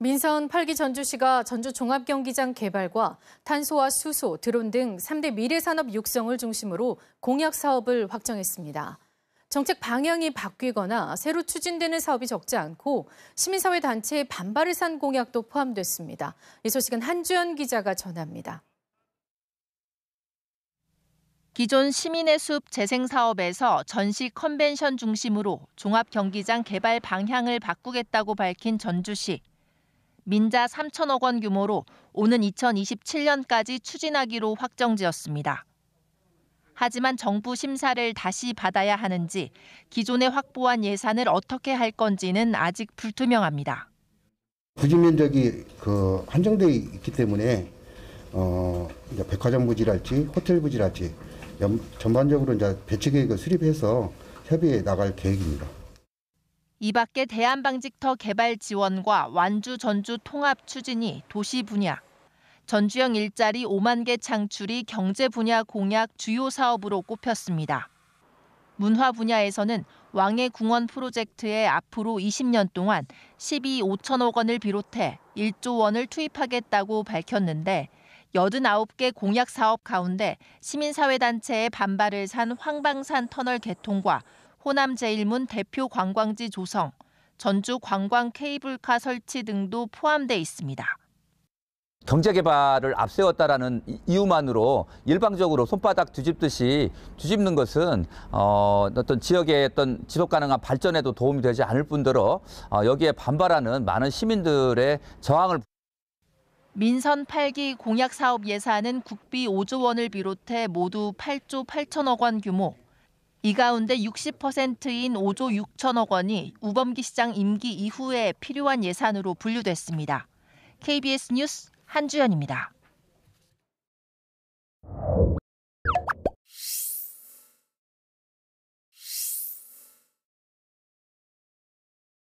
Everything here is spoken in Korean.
민선 8기 전주시가 전주종합경기장 개발과 탄소와 수소, 드론 등 3대 미래산업 육성을 중심으로 공약사업을 확정했습니다. 정책 방향이 바뀌거나 새로 추진되는 사업이 적지 않고 시민사회 단체의 반발을 산 공약도 포함됐습니다. 이 소식은 한주연 기자가 전합니다. 기존 시민의 숲 재생 사업에서 전시 컨벤션 중심으로 종합경기장 개발 방향을 바꾸겠다고 밝힌 전주시. 민자 3천억 원 규모로 오는 2027년까지 추진하기로 확정지었습니다. 하지만 정부 심사를 다시 받아야 하는지, 기존에 확보한 예산을 어떻게 할 건지는 아직 불투명합니다. 부지 면적이 한정돼 있기 때문에 이제 백화점 부지랄지 호텔 부지랄지 전반적으로 이제 배치 계획을 수립해서 협의해 나갈 계획입니다. 이 밖에 대한방직터 개발 지원과 완주 전주 통합 추진이 도시 분야, 전주형 일자리 5만 개 창출이 경제 분야 공약 주요 사업으로 꼽혔습니다. 문화 분야에서는 왕의 궁원 프로젝트에 앞으로 20년 동안 12조 5천억 원을 비롯해 1조 원을 투입하겠다고 밝혔는데 89개 공약 사업 가운데 시민사회단체의 반발을 산 황방산 터널 개통과 호남제일문 대표 관광지 조성, 전주 관광 케이블카 설치 등도 포함돼 있습니다. 경제 개발을 앞세웠다라는 이유만으로 일방적으로 손바닥 뒤집듯이 뒤집는 것은 어떤 지역의 어떤 지속 가능한 발전에도 도움이 되지 않을 뿐더러 여기에 반발하는 많은 시민들의 저항을. 민선 8기 공약사업 예산은 국비 5조 원을 비롯해 모두 8조 8천억 원 규모. 이 가운데 60%인 5조 6천억 원이 우범기 시장 임기 이후에 필요한 예산으로 분류됐습니다. KBS 뉴스 한주연입니다.